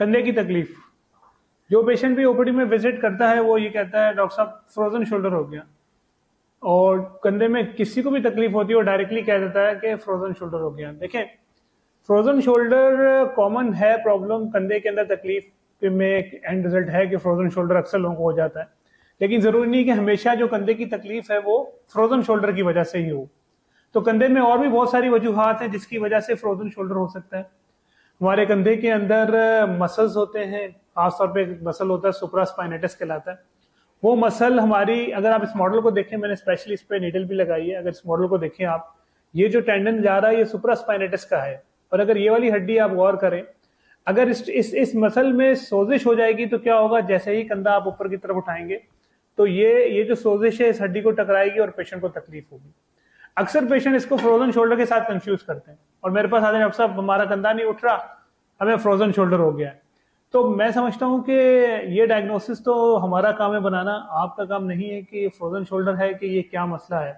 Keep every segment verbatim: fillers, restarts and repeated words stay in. कंधे की तकलीफ, जो पेशेंट भी ओपीडी में विजिट करता है वो ये कहता है डॉक्टर साहब फ्रोजन शोल्डर हो गया, और कंधे में किसी को भी तकलीफ होती है वो डायरेक्टली कह देता है कि फ्रोजन शोल्डर हो गया। देखें, फ्रोजन शोल्डर कॉमन है प्रॉब्लम, कंधे के अंदर तकलीफ में एक एंड रिजल्ट है कि फ्रोजन शोल्डर अक्सर लोगों को हो जाता है, लेकिन जरूरी नहीं कि हमेशा जो कंधे की तकलीफ है वो फ्रोजन शोल्डर की वजह से ही हो। तो कंधे में और भी बहुत सारी वजूहात हैं जिसकी वजह से फ्रोजन शोल्डर हो सकता है। हमारे कंधे के अंदर मसल्स होते हैं, खासतौर पे मसल होता है सुप्रास्पाइनेटस कहलाता है। वो मसल हमारी, अगर आप इस मॉडल को देखें, मैंने स्पेशली इस पे नीडल भी लगाई है, अगर इस मॉडल को देखें आप, ये जो टेंडन जा रहा है ये सुप्रास्पाइनेटस का है, और अगर ये वाली हड्डी आप गौर करें, अगर इस इस इस मसल में सोजिश हो जाएगी तो क्या होगा, जैसे ही कंधा आप ऊपर की तरफ उठाएंगे तो ये ये जो सोजिश है इस हड्डी को टकराएगी और पेशेंट को तकलीफ होगी। अक्सर पेशेंट इसको फ्रोजन शोल्डर के साथ कंफ्यूज करते हैं, और मेरे पास आते हैं डॉक्टर साहब हमारा कंधा नहीं उठ रहा, हमें फ्रोजन शोल्डर हो गया है। तो मैं समझता हूं कि ये डायग्नोसिस तो हमारा काम है बनाना, आपका काम नहीं है कि फ्रोजन शोल्डर है कि ये क्या मसला है।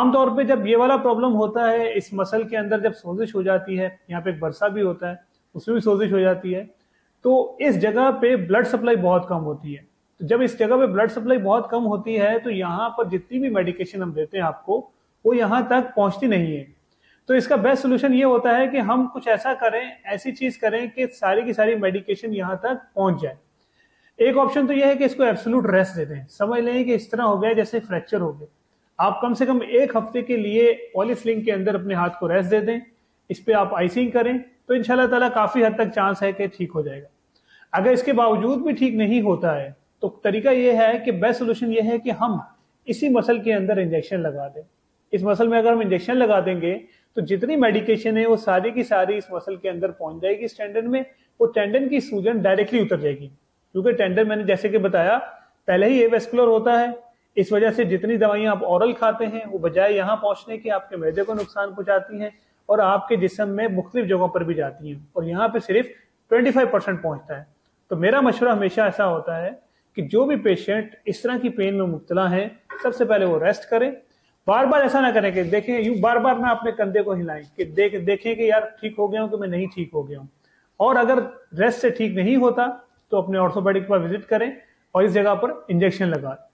आमतौर पे जब ये वाला प्रॉब्लम होता है, इस मसल के अंदर जब सोजिश हो जाती है, यहाँ पे एक बरसा भी होता है उसमें भी सोजिश हो जाती है, तो इस जगह पे ब्लड सप्लाई बहुत कम होती है। तो जब इस जगह पे ब्लड सप्लाई बहुत कम होती है तो यहाँ पर जितनी भी मेडिकेशन हम देते हैं आपको, वो यहाँ तक पहुँचती नहीं है। तो इसका बेस्ट सोल्यूशन ये होता है कि हम कुछ ऐसा करें, ऐसी चीज करें कि सारी की सारी मेडिकेशन यहाँ तक पहुंच जाए। एक ऑप्शन तो यह है कि इसको एब्सोल्यूट रेस्ट दे दें, समझ लें कि इस तरह हो गया जैसे फ्रैक्चर हो गया। आप कम से कम एक हफ्ते के लिए पॉलीस्लिंग के अंदर अपने हाथ को रेस्ट दे दें, इस पर आप आइसिंग करें, तो इंशाल्लाह ताला काफी हद तक चांस है कि ठीक हो जाएगा। अगर इसके बावजूद भी ठीक नहीं होता है तो तरीका यह है कि बेस्ट सोल्यूशन यह है कि हम इसी मसल के अंदर इंजेक्शन लगा दें। इस मसल में अगर हम इंजेक्शन लगा देंगे तो जितनी मेडिकेशन है वो सारी की सारी इस मसल के अंदर पहुंच जाएगी, इस टेंडन में, वो टेंडन की सूजन डायरेक्टली उतर जाएगी। क्योंकि टेंडन, मैंने जैसे कि बताया, पहले ही एवेस्कुलर होता है, इस वजह से जितनी दवाइयां आप ओरल खाते हैं वो बजाय यहाँ पहुंचने के आपके मैदे को नुकसान पहुंचाती हैं और आपके जिस्म में मुख्तलिफ जगहों पर भी जाती हैं, और यहाँ पे सिर्फ ट्वेंटी फाइव परसेंट पहुंचता है। तो मेरा मशवरा हमेशा ऐसा होता है कि जो भी पेशेंट इस तरह की पेन में मुब्तला है, सबसे पहले वो रेस्ट करें। बार बार ऐसा ना करें कि देखें यूं बार बार ना अपने कंधे को हिलाएं कि देख देखें कि यार ठीक हो गया हूं कि मैं नहीं ठीक हो गया हूं। और अगर रेस्ट से ठीक नहीं होता तो अपने ऑर्थोपेडिक पर विजिट करें और इस जगह पर इंजेक्शन लगा दें।